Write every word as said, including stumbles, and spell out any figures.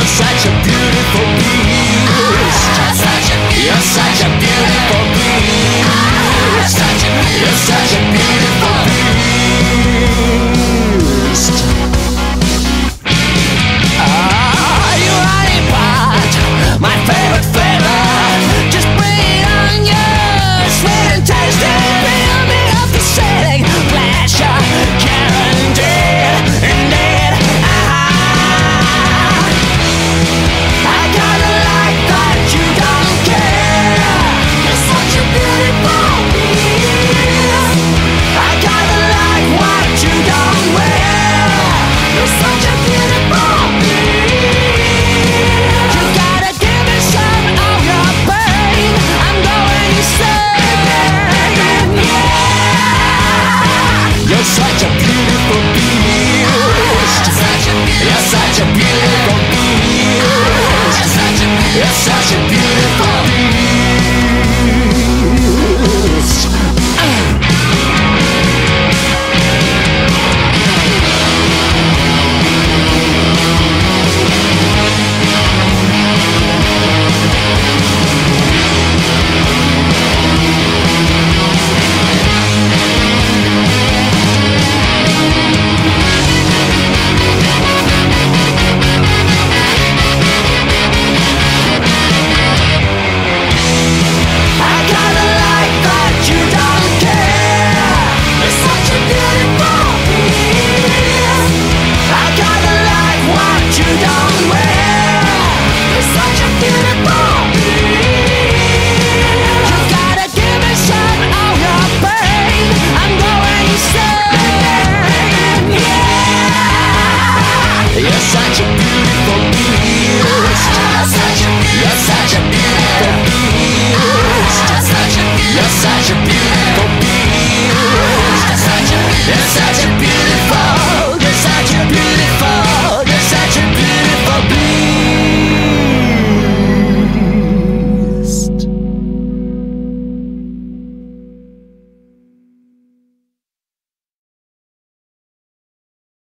You're such a beautiful beast. You're such a beautiful beast. You're such a beautiful beast.